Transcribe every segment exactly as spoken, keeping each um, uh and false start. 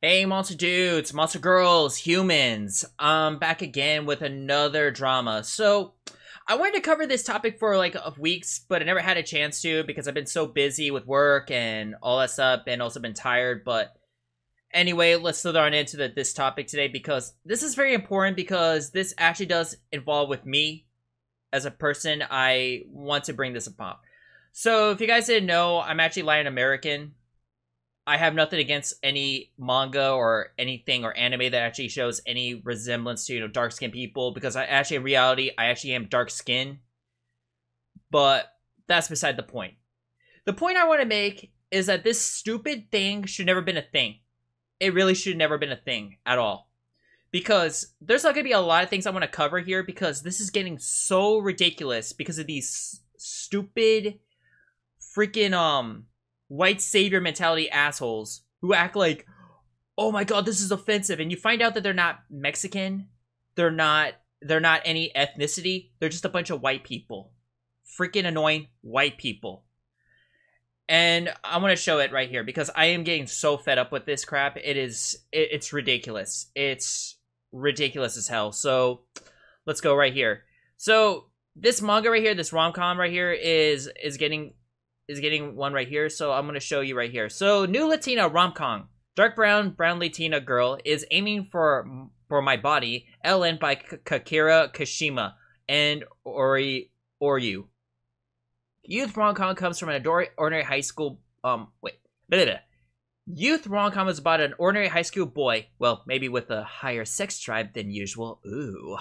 Hey monster dudes, monster girls, humans, um, back again with another drama. So, I wanted to cover this topic for like weeks, but I never had a chance to because I've been so busy with work and all that stuff and also been tired. But anyway, let's slither on into the, this topic today because this is very important because this actually does involve with me as a person. I want to bring this up. So, if you guys didn't know, I'm actually Latin American. I have nothing against any manga or anything or anime that actually shows any resemblance to, you know, dark-skinned people. Because I actually, in reality, I actually am dark-skinned. But that's beside the point. The point I want to make is that this stupid thing should never have been a thing. It really should never have been a thing at all. Because there's not going to be a lot of things I want to cover here. Because this is getting so ridiculous because of these stupid freaking, um... white savior mentality assholes who act like, oh my god, this is offensive, and you find out that they're not Mexican, they're not they're not any ethnicity, they're just a bunch of white people, freaking annoying white people. And I want to show it right here because I am getting so fed up with this crap. It is it, it's ridiculous. It's ridiculous as hell. So let's go right here. So this manga right here, this rom-com right here is is getting. is getting one right here, so I'm going to show you right here. So, new Latina rom-com. Dark brown, brown Latina girl is aiming for for my body, L N by Kakira Kashima and Ori Oryu. Youth rom-com comes from an ordinary high school, um, wait, blah, blah, blah. Youth rom-com is about an ordinary high school boy, well, maybe with a higher sex drive than usual, ooh,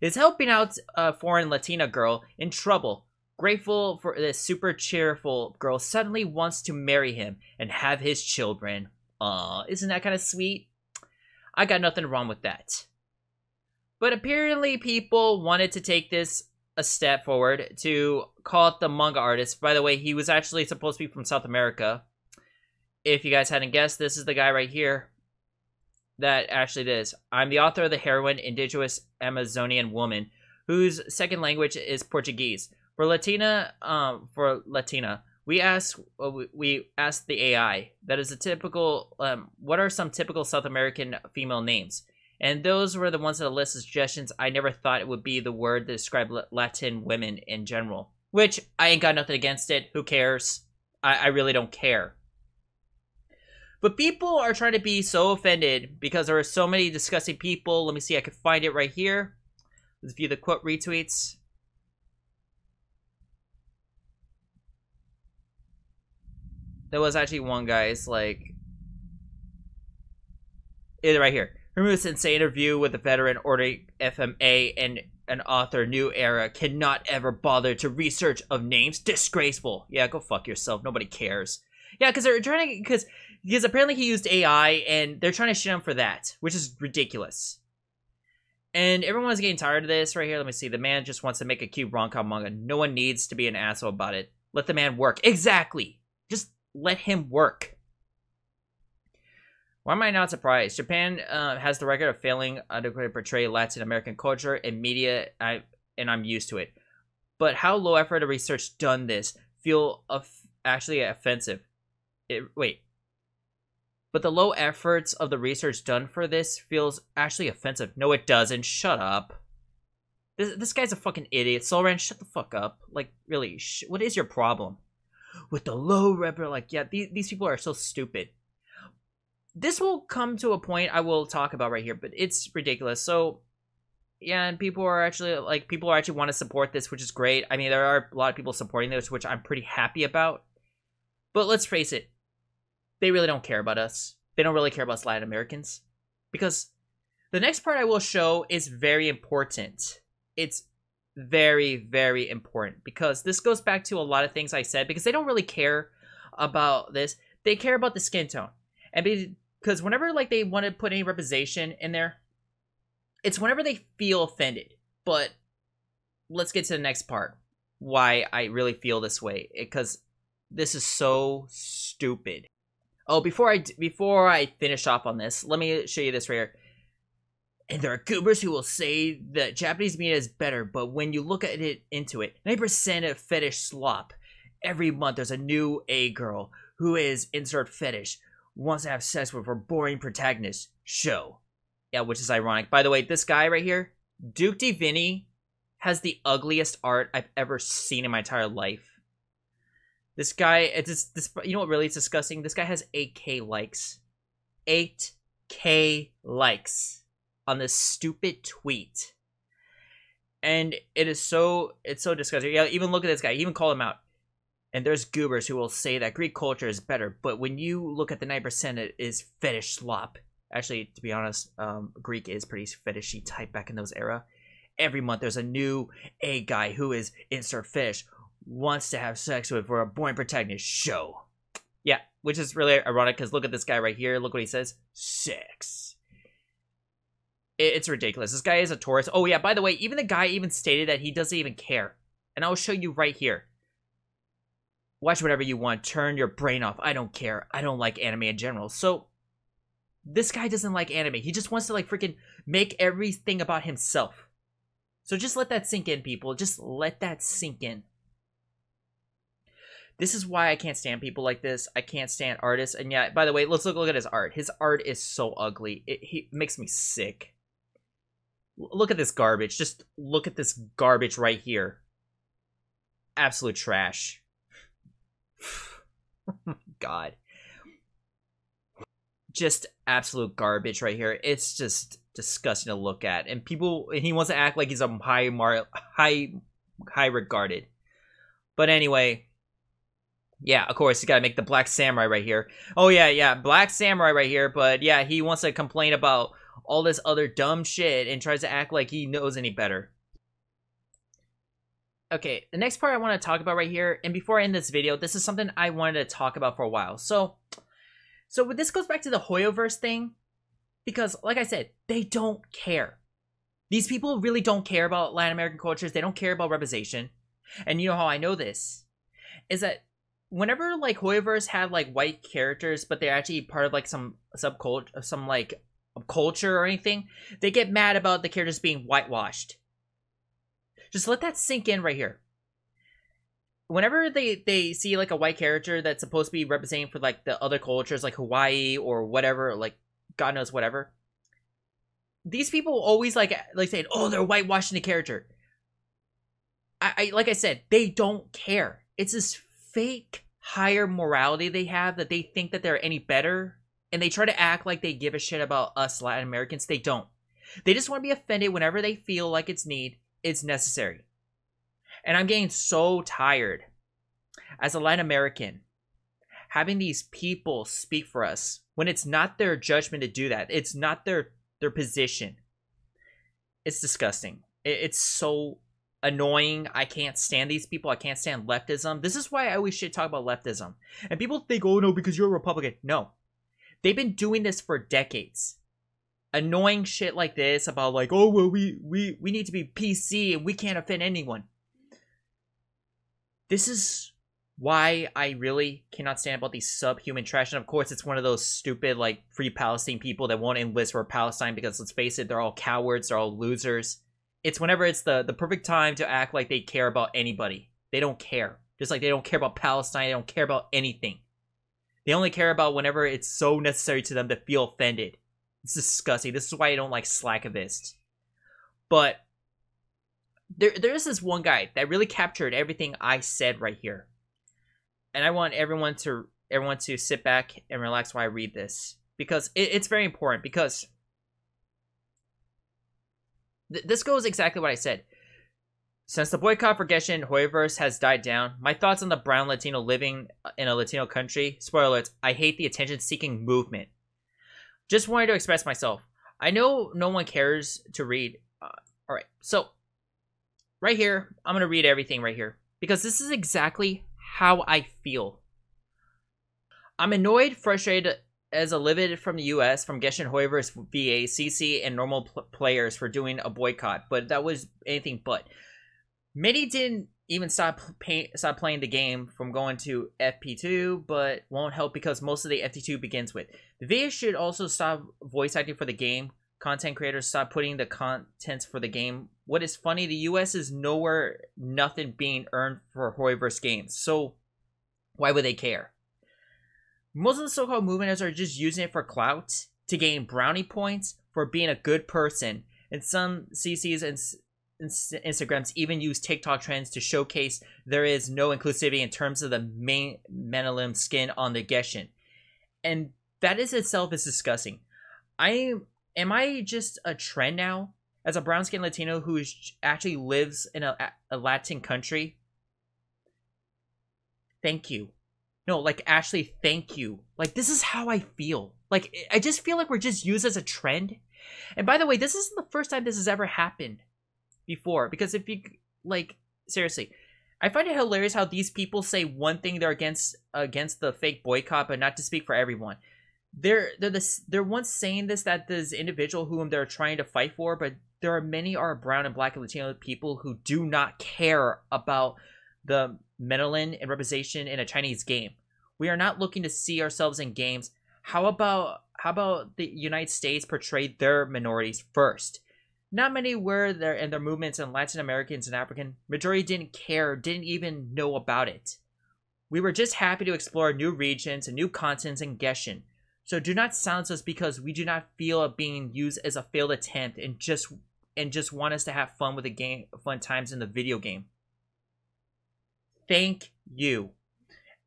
is helping out a foreign Latina girl in trouble. Grateful for this super cheerful girl suddenly wants to marry him and have his children. Aw, isn't that kind of sweet? I got nothing wrong with that. But apparently people wanted to take this a step forward to call it the manga artist. By the way, he was actually supposed to be from South America. If you guys hadn't guessed, this is the guy right here that actually this. I'm the author of the heroine, indigenous Amazonian woman, whose second language is Portuguese. For Latina, um, for Latina, we asked, we asked the A I, that is a typical, um, what are some typical South American female names? And those were the ones on the list of suggestions. I never thought it would be the word to describe Latin women in general. Which, I ain't got nothing against it. Who cares? I, I really don't care. But people are trying to be so offended because there are so many disgusting people. Let me see, I can find it right here. Let's view the quote retweets. There was actually one guy's like, it right here. Remember this insane interview with a veteran ordering F M A and an author, new era, cannot ever bother to research of names. Disgraceful. Yeah, go fuck yourself. Nobody cares. Yeah, because they're trying to, because because apparently he used A I and they're trying to shit him for that, which is ridiculous. And everyone's getting tired of this right here. Let me see. The man just wants to make a cute rom-com manga. No one needs to be an asshole about it. Let the man work. Exactly. Just. Let him work. Why am I not surprised? Japan uh, has the record of failing adequately portray Latin American culture and media, I, and I'm used to it. But how low effort of research done this feel of actually offensive. It, wait. But the low efforts of the research done for this feels actually offensive. No, it doesn't. Shut up. This, this guy's a fucking idiot. Solran, shut the fuck up. Like, really, sh what is your problem? With the low rep, like, yeah, these, these people are so stupid. This will come to a point I will talk about right here, but it's ridiculous. So, yeah, and people are actually, like, people are actually want to support this, which is great. I mean, there are a lot of people supporting this, which I'm pretty happy about. But let's face it, they really don't care about us. They don't really care about us Latin Americans. Because the next part I will show is very important. It's very, very important because this goes back to a lot of things I said because they don't really care about this. They care about the skin tone. And because whenever like they want to put any representation in there, it's whenever they feel offended. But let's get to the next part. Why I really feel this way because this is so stupid. Oh, before I before I finish off on this, let me show you this right here. And there are goobers who will say that Japanese media is better, but when you look at it into it, ninety percent of fetish slop every month there's a new A girl who is insert fetish, wants to have sex with her boring protagonist show. Yeah, which is ironic. By the way, this guy right here, Duke D. Vinny, has the ugliest art I've ever seen in my entire life. This guy, it's just, this, you know what really is disgusting? This guy has eight K likes. eight K likes on this stupid tweet. And it is so, it's so disgusting. Yeah, even look at this guy, even call him out. And there's goobers who will say that Greek culture is better, but when you look at the nine percent, it is fetish slop. Actually, to be honest, um, Greek is pretty fetishy type back in those era. Every month there's a new A guy who is insert fetish, wants to have sex with for a boring protagonist show. Yeah, which is really ironic because look at this guy right here. Look what he says. Sex. It's ridiculous. This guy is a Taurus. Oh yeah, by the way, even the guy even stated that he doesn't even care. And I'll show you right here. Watch whatever you want. Turn your brain off. I don't care. I don't like anime in general. So this guy doesn't like anime. He just wants to like freaking make everything about himself. So just let that sink in, people. Just let that sink in. This is why I can't stand people like this. I can't stand artists. And yeah, by the way, let's look look at his art. His art is so ugly. It he makes me sick. L- look at this garbage. Just look at this garbage right here. Absolute trash. Oh my god. Just absolute garbage right here. It's just disgusting to look at. And people, he wants to act like he's a high mar high high regarded. But anyway, yeah, of course, you gotta make the Black Samurai right here. Oh, yeah, yeah, Black Samurai right here. But, yeah, he wants to complain about all this other dumb shit and tries to act like he knows any better. Okay, the next part I want to talk about right here, and before I end this video, this is something I wanted to talk about for a while. So, so this goes back to the Hoyoverse thing, because, like I said, they don't care. These people really don't care about Latin American cultures. They don't care about representation. And you know how I know this? Is that whenever like Hoyoverse had like white characters, but they're actually part of like some subculture, some like culture or anything, they get mad about the characters being whitewashed. Just let that sink in right here. Whenever they they see like a white character that's supposed to be representing for like the other cultures, like Hawaii or whatever, or, like God knows whatever, these people always like like saying, "Oh, they're whitewashing the character." I, I like I said, they don't care. It's this fake higher morality they have that they think that they're any better, and they try to act like they give a shit about us Latin Americans. They don't. They just want to be offended whenever they feel like it's need it's necessary. And I'm getting so tired as a Latin American having these people speak for us when it's not their judgment to do that. It's not their their position. It's disgusting. It, it's so annoying. I can't stand these people. I can't stand leftism. This is why I always should talk about leftism. And people think, oh no, because you're a Republican. No. They've been doing this for decades. Annoying shit like this about like, oh well, we we we need to be P C and we can't offend anyone. This is why I really cannot stand about these subhuman trash. And of course, it's one of those stupid like Free Palestine people that won't enlist for Palestine because let's face it, they're all cowards. They're all losers. It's whenever it's the, the perfect time to act like they care about anybody. They don't care. Just like they don't care about Palestine. They don't care about anything. They only care about whenever it's so necessary to them to feel offended. It's disgusting. This is why I don't like Slackivists. But there, there's this one guy that really captured everything I said right here. And I want everyone to everyone to sit back and relax while I read this. Because it, it's very important. Because this goes exactly what I said. Since the boycott for Genshin, Hoyoverse has died down. My thoughts on the brown Latino living in a Latino country. Spoiler alerts, I hate the attention-seeking movement. Just wanted to express myself. I know no one cares to read. Uh, Alright, so right here, I'm going to read everything right here. Because this is exactly how I feel. I'm annoyed, frustrated, as a livid from the U S from Genshin, Hoyoverse, V A, C C, and normal pl players for doing a boycott, but that was anything but. Many didn't even stop pay stop playing the game from going to F P two, but won't help because most of the F T two begins with. The V A should also stop voice acting for the game. Content creators stop putting the contents for the game. What is funny, the U S is nowhere nothing being earned for Hoyoverse games, so Why would they care? Most of the so-called movement are just using it for clout, to gain brownie points for being a good person, and some C Cs and Instagrams even use TikTok trends to showcase there is no inclusivity in terms of the main melanin skin on the Genshin, and that is itself is disgusting. I am I just a trend now as a brown-skinned Latino who is, actually lives in a, a Latin country? Thank you. No, like, actually, thank you. Like, this is how I feel. Like, I just feel like we're just used as a trend. And by the way, this isn't the first time this has ever happened before. Because if you, like, seriously, I find it hilarious how these people say one thing they're against against the fake boycott, but not to speak for everyone. They're they're this they're once saying this that this individual whom they're trying to fight for, but there are many are brown and black and Latino people who do not care about the melanin and representation in a Chinese game. We are not looking to see ourselves in games. How about how about the United States portrayed their minorities first? Not many were there, and their movements in Latin Americans and African majority didn't care, didn't even know about it. We were just happy to explore new regions and new continents in Genshin. So do not silence us because we do not feel of being used as a failed attempt, and just and just want us to have fun with the game, fun times in the video game. Thank you.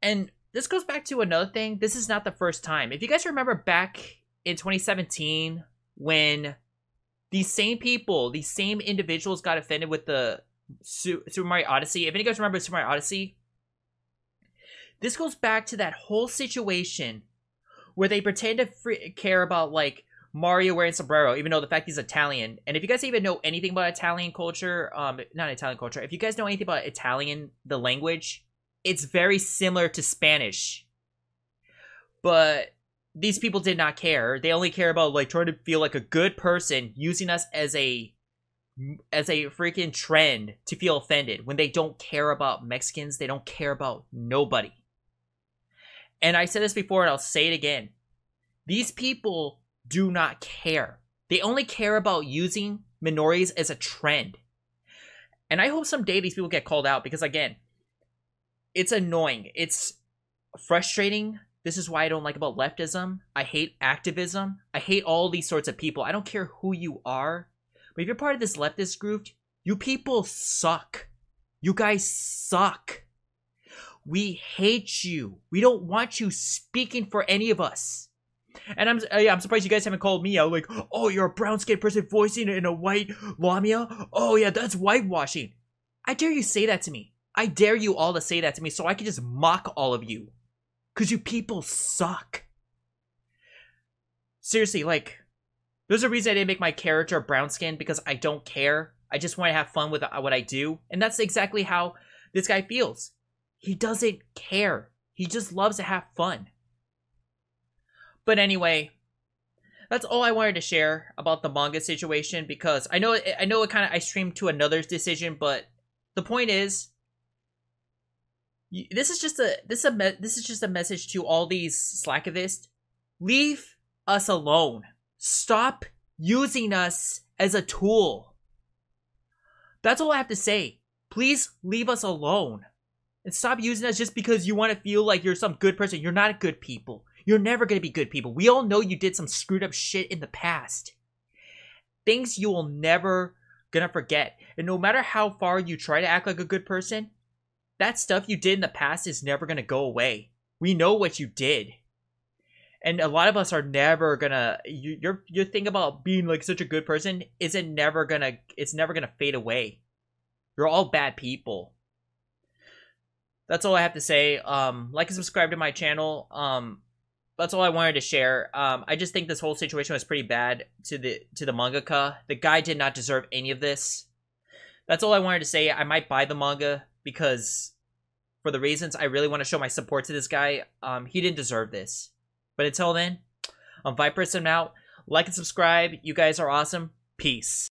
And this goes back to another thing. This is not the first time. If you guys remember back in twenty seventeen, when these same people, these same individuals got offended with the Super Mario Odyssey. If any of you guys remember Super Mario Odyssey, this goes back to that whole situation where they pretend to free care about, like, Mario wearing sombrero, even though the fact he's Italian. And if you guys even know anything about Italian culture, um, not Italian culture, if you guys know anything about Italian, the language, it's very similar to Spanish. But these people did not care. They only care about, like, trying to feel like a good person, using us as a, as a freaking trend to feel offended when they don't care about Mexicans. They don't care about nobody. And I said this before and I'll say it again. These people do not care. They only care about using minorities as a trend. And I hope someday these people get called out because, again, it's annoying. It's frustrating. This is why I don't like about leftism. I hate activism. I hate all these sorts of people. I don't care who you are. But if you're part of this leftist group, you people suck. You guys suck. We hate you. We don't want you speaking for any of us. And I'm I'm surprised you guys haven't called me out like, oh, you're a brown-skinned person voicing in a white Lamia? Oh, yeah, that's whitewashing. I dare you say that to me. I dare you all to say that to me so I can just mock all of you. Because you people suck. Seriously, like, there's a reason I didn't make my character brown-skinned because I don't care. I just want to have fun with what I do. And that's exactly how this guy feels. He doesn't care. He just loves to have fun. But anyway, that's all I wanted to share about the manga situation because I know I know it kind of I streamed to another's decision, but the point is, this is just a this is a me this is just a message to all these slackivists. Leave us alone. Stop using us as a tool. That's all I have to say. Please leave us alone. And stop using us just because you want to feel like you're some good person. You're not good people. You're never going to be good people. We all know you did some screwed up shit in the past. Things you will never gonna forget. And no matter how far you try to act like a good person, that stuff you did in the past is never gonna go away. We know what you did. And a lot of us are never gonna... You, your, your thing about being like such a good person isn't never gonna... It's never gonna fade away. You're all bad people. That's all I have to say. Um, like and subscribe to my channel. Um, that's all I wanted to share. Um, I just think this whole situation was pretty bad to the to the mangaka. The guy did not deserve any of this. That's all I wanted to say. I might buy the manga because, for the reasons, I really want to show my support to this guy. Um, he didn't deserve this. But until then, I'm Viperson out. Like and subscribe. You guys are awesome. Peace.